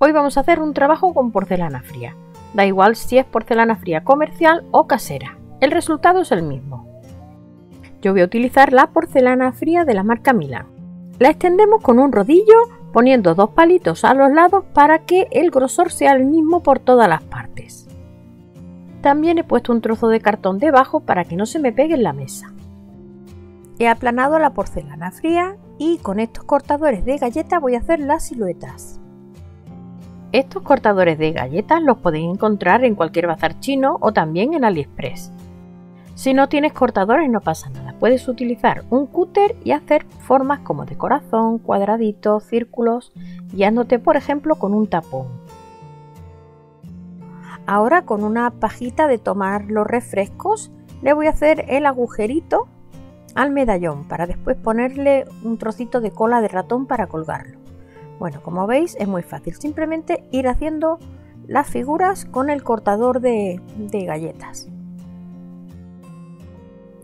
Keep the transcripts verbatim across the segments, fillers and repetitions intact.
Hoy vamos a hacer un trabajo con porcelana fría. Da igual si es porcelana fría comercial o casera, el resultado es el mismo. Yo voy a utilizar la porcelana fría de la marca Milan. La extendemos con un rodillo poniendo dos palitos a los lados para que el grosor sea el mismo por todas las partes. También he puesto un trozo de cartón debajo para que no se me pegue en la mesa. He aplanado la porcelana fría y con estos cortadores de galleta voy a hacer las siluetas. Estos cortadores de galletas los podéis encontrar en cualquier bazar chino o también en AliExpress. Si no tienes cortadores no pasa nada, puedes utilizar un cúter y hacer formas como de corazón, cuadraditos, círculos, guiándote por ejemplo con un tapón. Ahora con una pajita de tomar los refrescos le voy a hacer el agujerito al medallón para después ponerle un trocito de cola de ratón para colgarlo. Bueno, como veis es muy fácil, simplemente ir haciendo las figuras con el cortador de, de galletas.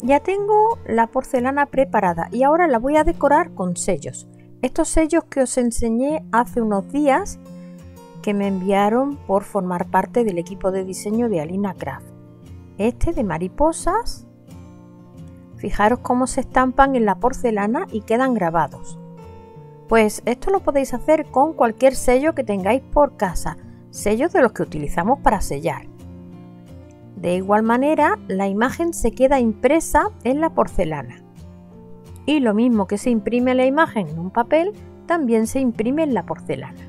Ya tengo la porcelana preparada y ahora la voy a decorar con sellos. Estos sellos que os enseñé hace unos días que me enviaron por formar parte del equipo de diseño de Alina Craft. Este de mariposas, fijaros cómo se estampan en la porcelana y quedan grabados. Pues esto lo podéis hacer con cualquier sello que tengáis por casa, sellos de los que utilizamos para sellar. De igual manera, la imagen se queda impresa en la porcelana. Y lo mismo que se imprime la imagen en un papel, también se imprime en la porcelana.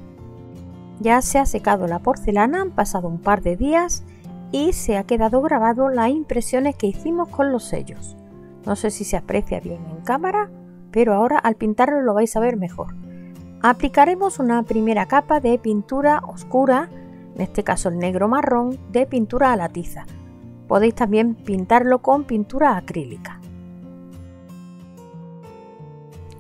Ya se ha secado la porcelana, han pasado un par de días y se ha quedado grabado las impresiones que hicimos con los sellos. No sé si se aprecia bien en cámara, pero ahora al pintarlo lo vais a ver mejor. Aplicaremos una primera capa de pintura oscura, en este caso el negro marrón, de pintura a la tiza. Podéis también pintarlo con pintura acrílica.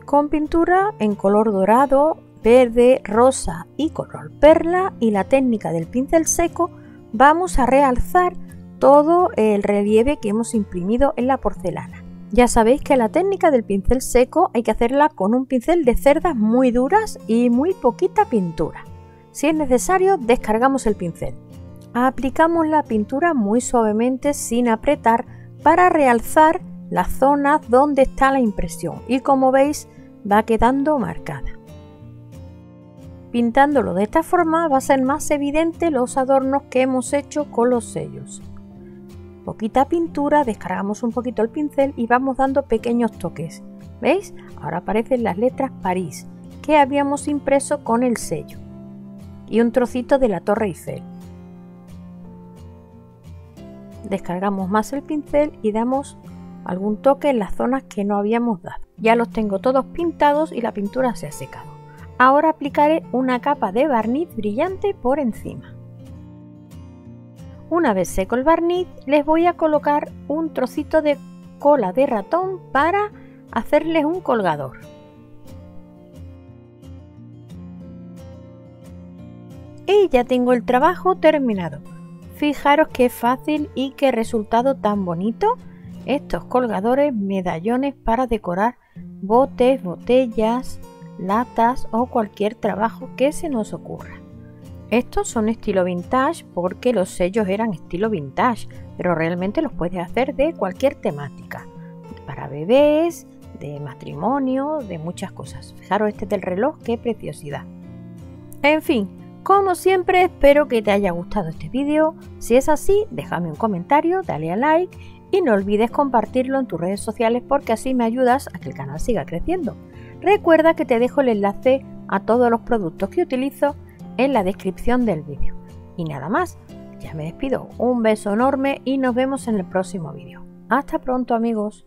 Con pintura en color dorado, verde, rosa y color perla y la técnica del pincel seco vamos a realzar todo el relieve que hemos imprimido en la porcelana. Ya sabéis que la técnica del pincel seco hay que hacerla con un pincel de cerdas muy duras y muy poquita pintura. Si es necesario, descargamos el pincel. Aplicamos la pintura muy suavemente sin apretar para realzar las zonas donde está la impresión y como veis va quedando marcada. Pintándolo de esta forma va a ser más evidente los adornos que hemos hecho con los sellos. Poquita pintura, descargamos un poquito el pincel y vamos dando pequeños toques. ¿Veis? Ahora aparecen las letras París que habíamos impreso con el sello y un trocito de la Torre Eiffel. Descargamos más el pincel y damos algún toque en las zonas que no habíamos dado. Ya los tengo todos pintados y la pintura se ha secado. Ahora aplicaré una capa de barniz brillante por encima. Una vez seco el barniz, les voy a colocar un trocito de cola de ratón para hacerles un colgador. Y ya tengo el trabajo terminado. Fijaros qué fácil y qué resultado tan bonito. Estos colgadores, medallones para decorar botes, botellas, latas o cualquier trabajo que se nos ocurra. Estos son estilo vintage porque los sellos eran estilo vintage, pero realmente los puedes hacer de cualquier temática, para bebés, de matrimonio, de muchas cosas. Fijaros este del reloj, qué preciosidad. En fin, como siempre espero que te haya gustado este vídeo. Si es así, déjame un comentario, dale a like y no olvides compartirlo en tus redes sociales porque así me ayudas a que el canal siga creciendo. Recuerda que te dejo el enlace a todos los productos que utilizo en la descripción del vídeo. Y nada más, ya me despido. Un beso enorme y nos vemos en el próximo vídeo. Hasta pronto, amigos.